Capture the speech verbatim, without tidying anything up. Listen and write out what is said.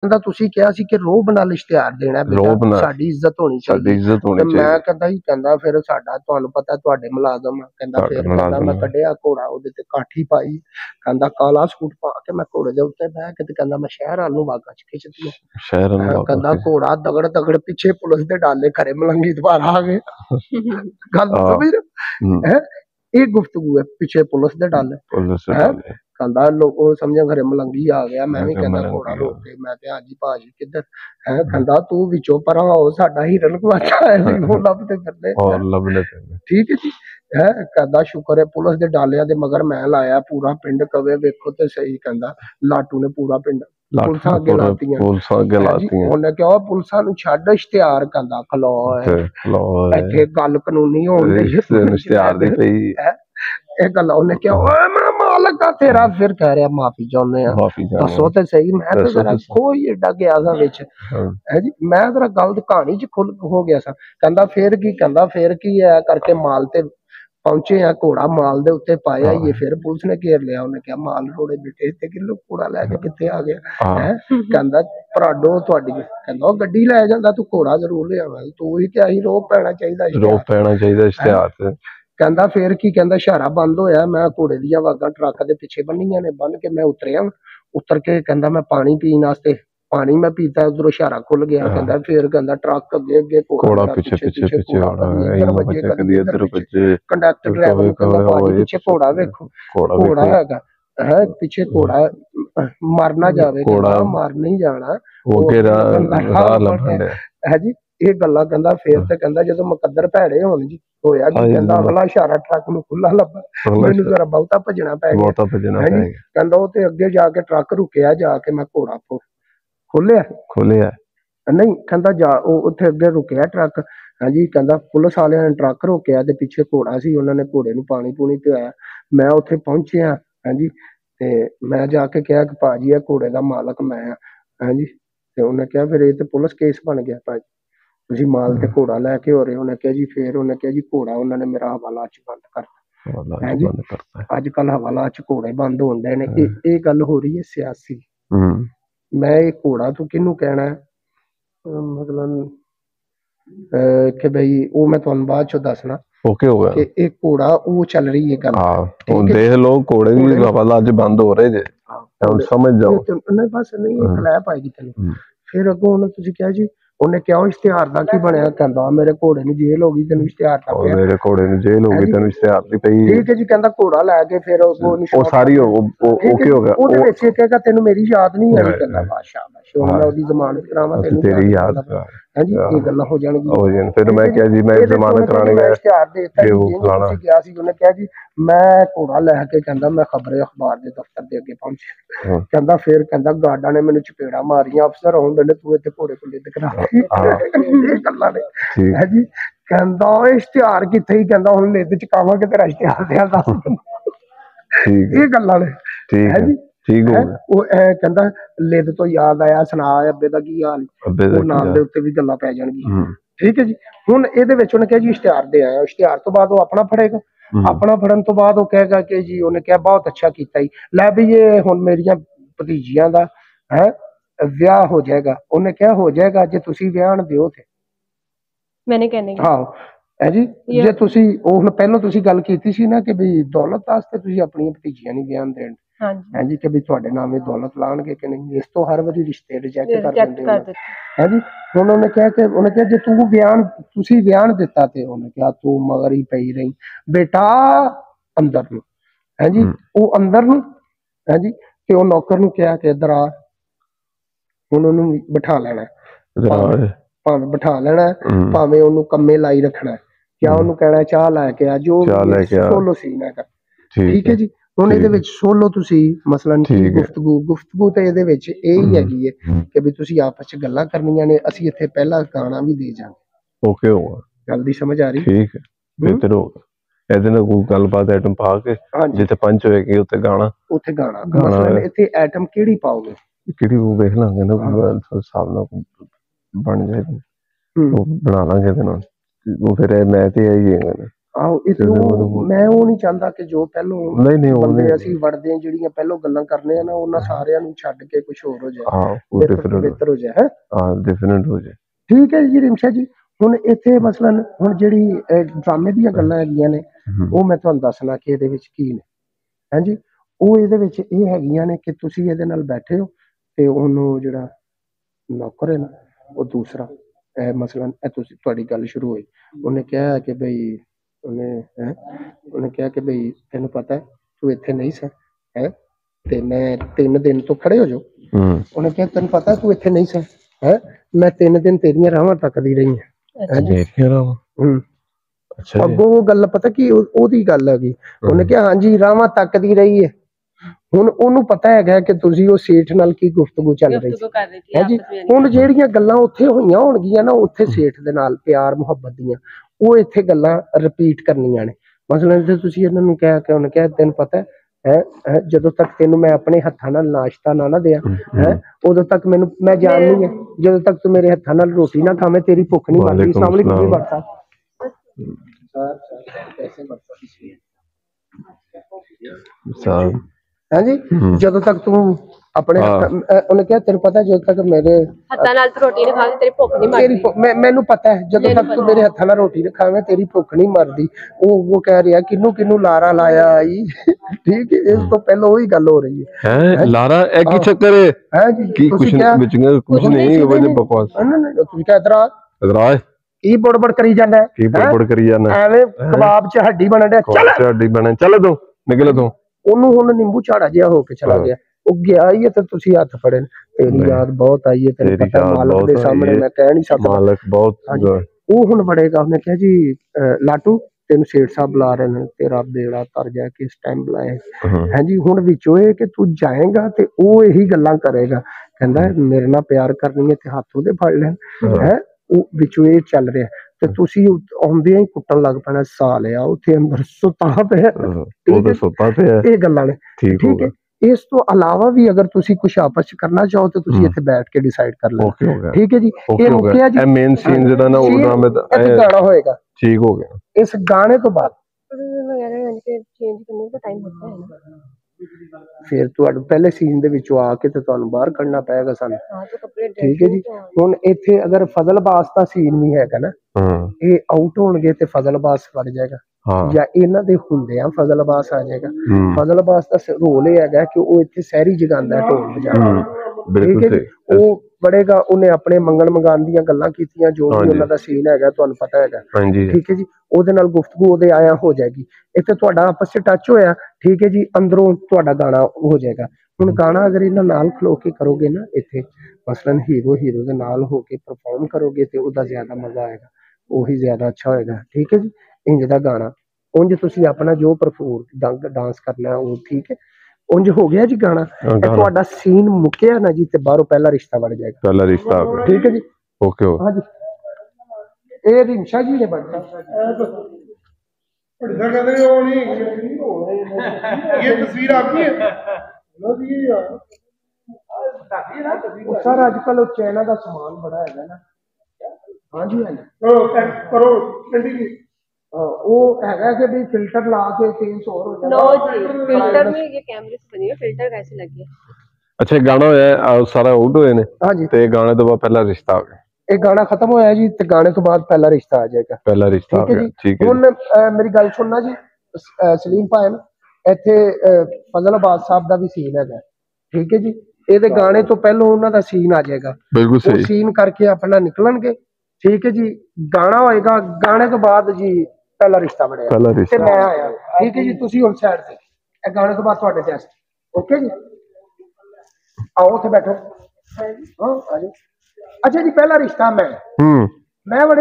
घोड़ा दगड़ दगड़ पिछे पुलिस दे डाले खरे मलंगी दोबारा आ गए गल ये गुफ्तगू है पिछे पुलिस दे डाले लाटू ने पूरा पिंड पुलसा अगे लातियां उन्हें क्या पुलसा नूं छड्ड इश्तिहार कहंदा खलो इत्थे गल कानूनी होण दी इश्तिहार दी पई ਇਹ ਗੱਲ ਉਹਨੇ ਕਿਹਾ ਓਏ ਮੈਂ ਮਾਲਕਾ ਤੇਰਾ ਫਿਰ ਕਹਿ ਰਿਹਾ ਮਾਫੀ ਚਾਹੁੰਦੇ ਆ ਦੱਸੋ ਤੇ ਸਹੀ ਮੈਂ ਤਾਂ ਜ਼ਰਾ ਕੋਈ ਏਡਾ ਗਿਆ ਸਾਂ ਵਿੱਚ ਹੈ ਜੀ ਮੈਂ ਜ਼ਰਾ ਗਲਤ ਕਹਾਣੀ ਚ ਖੁੱਲ ਹੋ ਗਿਆ ਸਾਂ ਕਹਿੰਦਾ ਫਿਰ ਕੀ ਕਹਿੰਦਾ ਫਿਰ ਕੀ ਹੈ ਕਰਕੇ ਮਾਲ ਤੇ पहुंचे हैं घोड़ा माल दे उत्ते पाया ये फिर पुलिस ने घेर लिया उन्हें क्या माल रोड़े बेटे ते किलो घोड़ा लेके किथे आ गया है कहंदा पराडो तुहाडी कहंदा ओ गड्डी ले जांदा तू घोड़ा जरूर ले आवे तू ही क्या ही रोप पैना चाहिदा रोप पैना चाहिदा इश्तिहार ते कहंदा फिर की कहंदा इशारा बंद होया मैं घोड़े दीयां वागां ट्रक दे पिछे बन्नियां ने बन के मैं उतरिया उतर के कहंदा मैं पानी पीण वास्ते पानी मैं पीता उधरों इशारा खुल गया कहंदा फिर कहंदा ट्रक अगे अगे घोड़ा पीछे पीछे पीछे आ रहा है बच्चे कदी इधर बच्चे कंडक्टर ड्राइवर कहंदा पीछे घोड़ा देखो घोड़ा हैगा है पीछे घोड़ा मरना जावे घोड़ा मारना ही जाना ओके राह लंघण है जी ਇਹ ਗੱਲਾਂ ਕਹਿੰਦਾ ਫੇਰ ਤੇ ਕਹਿੰਦਾ ਜਦੋਂ ਮੁਕੱਦਰ ਭੈੜੇ ਹੋਣ ਜੀ ਹੋਇਆ ਕਿ ਕਹਿੰਦਾ ਅਗਲਾ ਇਸ਼ਾਰਾ ਟਰੱਕ ਨੂੰ ਖੁੱਲਾ ਲੱਭਾ ਮੈਨੂੰ ਜ਼ਰਾ ਬਹੁਤਾ ਭਜਣਾ ਪੈ ਗਿਆ ਬਹੁਤਾ ਭਜਣਾ ਪੈ ਗਿਆ ਕਹਿੰਦਾ ਉਹ ਤੇ ਅੱਗੇ ਜਾ ਕੇ ਟਰੱਕ ਰੁਕਿਆ ਜਾ ਕੇ ਮੈਂ ਘੋੜਾ ਖੋਲਿਆ ਖੋਲਿਆ ਨਹੀਂ ਕਹਿੰਦਾ ਜਾ ਉਹ ਉੱਥੇ ਅੱਗੇ ਰੁਕਿਆ ਟਰੱਕ ਹਾਂਜੀ ਕਹਿੰਦਾ ਪੁਲਿਸ ਵਾਲਿਆਂ ਨੇ ਟਰੱਕ ਰੋਕਿਆ ਤੇ ਪਿੱਛੇ ਘੋੜਾ ਸੀ ਉਹਨਾਂ ਨੇ ਘੋੜੇ ਨੂੰ ਪਾਣੀ ਪੂਣੀ ਪਿਆਇਆ ਮੈਂ ਉੱਥੇ ਪਹੁੰਚਿਆ ਹਾਂਜੀ ਤੇ ਮੈਂ ਜਾ ਕੇ ਕਿਹਾ ਕਿ ਭਾਜੀ ਇਹ ਘੋੜੇ ਦਾ ਮਾਲਕ ਮੈਂ ਆ ਹਾਂਜੀ ਤੇ ਉਹਨੇ ਕਿਹਾ ਫਿਰ ਇਹ ਤੇ ਪੁਲਿਸ ਕੇਸ ਬਣ ਗਿਆ ਭਾਜੀ जी माल ते घोड़ा लेके हो रहे उन्हें क्या जी फिर उन्हें क्या जी घोड़ा उन्होंने मेरा हवाला अच बंद करता अजकल हवाला अच घोड़े बंद हो रहे हैं ये गल हो रही है सियासी मैं ये घोड़ा तू किनू कहना है मतलब कि भाई वो मैं तुहानू बाद चो दसना ओके हो गया कि एक घोड़ा वो चल रही है गल हां देख लो घोड़े भी हवाला अच बंद हो रहे जे हुन समझ जाओ नहीं बस नहीं खलाया पाएगी तेन फिर अगों उन्हें तुझे क्या जी उन्हें क्या इश्तिहार दा की बनया कहंदा मेरे घोड़े नु जेल हो गई तेन इश्तिहार दा पिया मेरे घोड़े नु जेल हो गई तेन इश्तिहार दी पई ठीक है जी कहंदा घोड़ा लाके फिर उसको ओ सारी हो ओके हो गया ओदे विच कहेगा तेन मेरी याद नहीं आई कहंदा बादशाह बादशाह मैं ओदी जमानत करावा तेन तेरी याद हां जी ये गल्ला हो जाणगी हो जाण फिर मैं क्या जी मैं जमानत कराने गया इश्तिहार देता जी गया सी उन्हें क्या जी मैं घोड़ा लाके कहंदा मैं खबरे अखबार दे दफ्तर दे अगे पहुंचे कहंदा फिर कहंदा गार्डा ने मेनू चपेड़ा मारियां अफसर हुण बेले तू इत्थे घोड़े कोले दिखा ठीक है जी हुण इहदे विच उहने कहा जी इश्तिहार दे आया इश्तिहार तो बाद उह अपना फड़ेगा अपना फड़न तो बाद उह कहेगा कि जी उहने कहा बहुत अच्छा कीता लै भी इह हुण मेरियां भतीजियां दा है ਵਿਆਹ ਹੋ ਜਾਏਗਾ ਉਹਨੇ ਕਿਹਾ ਹੋ ਜਾਏਗਾ ਜੇ ਤੁਸੀਂ ਵਿਆਹਣ ਦਿਓ ਤੇ ਮੈਨੇ ਕਹਿੰਨੇ ਹਾਂ ਹੈ ਜੀ ਜੇ ਤੁਸੀਂ ਉਹ ਪਹਿਲਾਂ ਤੁਸੀਂ ਗੱਲ ਕੀਤੀ ਸੀ ਨਾ ਕਿ ਵੀ ਦੌਲਤ ਵਾਸਤੇ ਤੁਸੀਂ ਆਪਣੀਆਂ ਭਤੀਜੀਆਂ ਨਹੀਂ ਵਿਆਹਣ ਦੇਣ ਹਾਂਜੀ ਹਾਂਜੀ ਕਿ ਵੀ ਤੁਹਾਡੇ ਨਾਮ ਇਹ ਦੌਲਤ ਲਾਣਗੇ ਕਿ ਨਹੀਂ ਇਸ ਤੋਂ ਹਰ ਵਾਰੀ ਰਿਸ਼ਤੇ ਰਿਜੈਕਟ ਕਰ ਦਿੰਦੇ ਨੇ ਹੈ ਜੀ ਉਹਨਾਂ ਨੇ ਕਿਹਾ ਕਿ ਉਹਨੇ ਕਿਹਾ ਜੇ ਤੂੰ ਵਿਆਹਣ ਤੁਸੀਂ ਵਿਆਹਣ ਦਿੱਤਾ ਤੇ ਉਹਨੇ ਕਿਹਾ ਤੂੰ ਮਗਰ ਹੀ ਪਈ ਰਹੀ ਬੇਟਾ ਅੰਦਰ ਨੂੰ ਹੈ ਜੀ ਉਹ ਅੰਦਰ ਨੂੰ ਹੈ ਜੀ ਤੇ ਉਹ ਨੌਕਰ ਨੂੰ ਕਿਹਾ ਕਿ ਇਧਰ ਆ उन्होंने बिठा लेना भावें बिठा लेना भावें उन्होंने कम्मे लाई रखना या उन्होंने कहना चाह लैके आ जो सोलो सीना कर ठीक है जी ਹੁਣ ਇਹਦੇ ਵਿੱਚ ਸੋਲੋ ਤੁਸੀਂ ਮਸਲਨ ਕੀ ਗੁਫ਼ਤਗੂ ਗੁਫ਼ਤਗੂ ਤੇ ਇਹਦੇ ਵਿੱਚ ਇਹ ਹੀ ਹੈਗੀ ਹੈ ਕਿ ਵੀ ਤੁਸੀਂ ਆਪਸ ਚ ਗੱਲਾਂ ਕਰਨੀਆਂ ਨੇ ਅਸੀਂ ਇੱਥੇ ਪਹਿਲਾ ਗਾਣਾ ਵੀ ਦੇ ਜਾਵਾਂਗੇ ਓਕੇ ਹੋਗਾ ਗੱਲ ਦੀ ਸਮਝ ਆ ਰਹੀ ਠੀਕ ਹੈ ਬਿਹਤਰ ਹੋਗਾ ਇਹਦੇ ਨਾਲ ਕੋਈ ਗੱਲਬਾਤ ਆਈਟਮ ਪਾ ਕੇ ਜਿੱਥੇ ਪੰਜ ਹੋਏਗੀ ਉੱਥੇ ਗਾਣਾ ਉੱਥੇ ਗਾਣਾ ਮਸਲਨ ਇੱਥੇ ਆਈਟਮ ਕਿਹੜੀ ਪਾਓਗੇ ਕਿਹੜੀ ਉਹ ਵੇਖ ਲਾਂਗੇ ਨਾ ਹਿਸਾਬ ਨਾਲ ਬਣ ਜਾਏਗੀ ਉਹ ਬਣਾ ਲਾਂਗੇ ਤੇ ਨਾਲ ਉਹ ਫਿਰ ਮੈਂ ਤੇ ਆਈਏਗਾ ठीक है जी रिमशा जी। हुण इत्थे मसलन हुण जिहड़ी ड्रामे दी गल्लां हैगियां ने ओह मैं तुहानू दस्सना कि इहदे विच की ने, हैं जी। ओह इहदे विच इह हैगियां ने कि तुसीं इहदे नाल बैठे हो ते ओहनू जिहड़ा नौकर है ना ओह दूसरा मसलन तुहाडी गल शुरू होई, उन्हें कहा कि बई उन्हें उन्हें कहा कि बई तैनू पता है तू इत्थे नहीं सी है ते मैं तीन दिन तो खड़े हो जाओ। उन्हें कहा तैनू पता है तू इत्थे नहीं सी है, मैं तीन दिन तेरियां राहां तकदी रही हां। ਤੈਨੂੰ ਪਤਾ ਹੈ ਜਦੋਂ ਤੱਕ ਤੈਨੂੰ ਮੈਂ ਆਪਣੇ ਹੱਥਾਂ ਨਾਲ ਨਾਸ਼ਤਾ ਨਾ ਨਾ ਦਿਆਂ ਹੈ ਉਦੋਂ ਤੱਕ ਮੈਨੂੰ ਮੈਂ ਜਾਣ ਨਹੀਂ ਹੈ, ਜਦੋਂ तक तू मेरे हथा नाल रोटी ना खावे तेरी भुख नहीं मरदी। अस्सलाम वालेकुम जी बरसा साहब, कैसे बरसा साहब, हां जी। जदों तक तू अपने उन्हें क्या तेरे पता है जदों तक मेरे हथा नाल रोटी ना खावे तेरी भुख नहीं मरदी, तेरी मेनू पता है जदों तक तू मेरे हथा नाल रोटी ना खावे तेरी भुख नहीं मरदी। वो वो कह रहा किन्नू किन्नू लारा लाया आई, ठीक है। इस तो पहले वही गल हो रही है, है लारा एक ही चक्कर है, है जी। की कुछ बिचंगा कुछ नहीं है बकवास, ना ना तू क्या इतराज इतराज की बड़बड़ करी जांदा है, की बड़बड़ करी जांदा है। एवे कबाब च हड्डी बन रहा, चल हड्डी बन चल दो निकल दो ओनू। हुन नींबू झाड़ा जिया होके चला गया, ओ गया ही है ते तुसी हाथ फड़े। तेरी याद बहुत आई है, तेरे पता मालक दे सामने मैं कह नहीं सकदा, मालक बहुत। ओ हुन बड़ेगा, उसने कहा जी लाटू तेन सेठ साहब बुला रहे हैं, तेरा बेड़ा तर जाए किस टाइम बुलाए, हैं जी। हुण विचों है कि तू जाएगा ते ओ यही गल्लां करेगा, कहंदा मेरे नाल प्यार करनी है ते हत्थ उहदे फड़ लैण, हैं ओ विचों ए चल रहा है ते तुसी आउंदे ही कुट्टण लग पैणा। सालिया उत्थे अंदर सुता पिया, ओदे सुता पिया, ए गल्लां ने, ठीक है। इस तो अलावा भी अगर तुसी कुछ आपस च करना चाहो तो तुसी इथे बैठ के डिसाइड कर लो, ठीक है जी। ये रुकिया जी, ए मेन सीन जेड़ा ना ओ ड्रामे दा ए गाना होएगा, ठीक हो गया। इस गाने तो बाद वगैरह के चेंज करने का टाइम होता है ना, फिर तुहाडू पहले सीन दे विचों आके ते तुहानू बाहर कढना पएगा सानू, ठीक है जी। हुण इथे अगर फजल बास दा सीन भी हैगा ना, ए आउट होणगे ते फजल बास वड़ जाएगा। हाँ। या इन्हां दे हुंदियां फजल अब्बास आ जाएगा। फजल अब्बास दा रोल यह हैगा कि ओह इत्थे सहरी जगांदा ढोल बजांदा, ठीक है। ओह बड़ेगा, उन्हें अपने मंगण मंगाण दियां गल्लां कीतियां, जो भी उन्हां दा सीन हैगा तुहानू पता हैगा, ठीक है जी। ओहदे नाल गुफ्तगू ओहदे आया हो जाएगी, इत्थे तुहाडा आपस च टच होया, ठीक है जी। अंदरों तुहाडा गाना हो जाएगा। हुण गाना अगर इन्हां नाल खलो के करोगे ना, इत्थे मसलन हीरो हीरो दे नाल हो के परफॉर्म करोगे ते ओहदा ज्यादा मजा आएगा, ओही ज्यादा अच्छा होएगा, ठीक है जी। इंज दा गाना उंज तुसी अपना जो परफॉर्म डांस करना ओ, ठीक है। उंज हो गया जी गाना, तुहाडा सीन मुक्या ना जी ते बाहरों पहला रिश्ता बन जाएगा, पहला रिश्ता, ठीक है जी। ओके हो, हां जी। ए रिमशा जी ने बड़का बड़का कहंदे ओ नहीं, ये तस्वीर आपकी है लो जी, यार सर आजकल चाइना दा सामान बड़ा हैगा ना, हां जी हां जी। ओ करो जल्दी जी, फिल्टर ला के चेंज और हो जाएगा। नो जी, फिल्टर में ये कैमरे से बनी है, फिल्टर कैसे लगे। अच्छा गाना होया सारा आउट होए ने, हां जी। ते गाने तो बाद पहला रिश्ता आ गया, ए गाना खत्म होया जी ते गाने तो बाद पहला रिश्ता आ जाएगा, पहला रिश्ता आ गया, ठीक है। हुन मेरी गल सुनना जी सलीम भाई ना, इथे फजल अब्बास साहब दा भी सीन हैगा, ठीक है जी। एदे गाने तो पहले उन्हां दा सीन आ जाएगा, बिल्कुल सही सीन करके अपना निकलणगे, ठीक है जी। गाना होएगा, गाने तो बाद जी पहला रिश्ता बनेगा ते मैं आया, ठीक है जी। तुसी हुन साइड ते ए गाने तो बाद ਤੁਹਾडे टेस्ट, ओके जी। आओ उठे बैठो, हां आ जाओ। अच्छा जी, पहला रिश्ता मैं हम्म मैं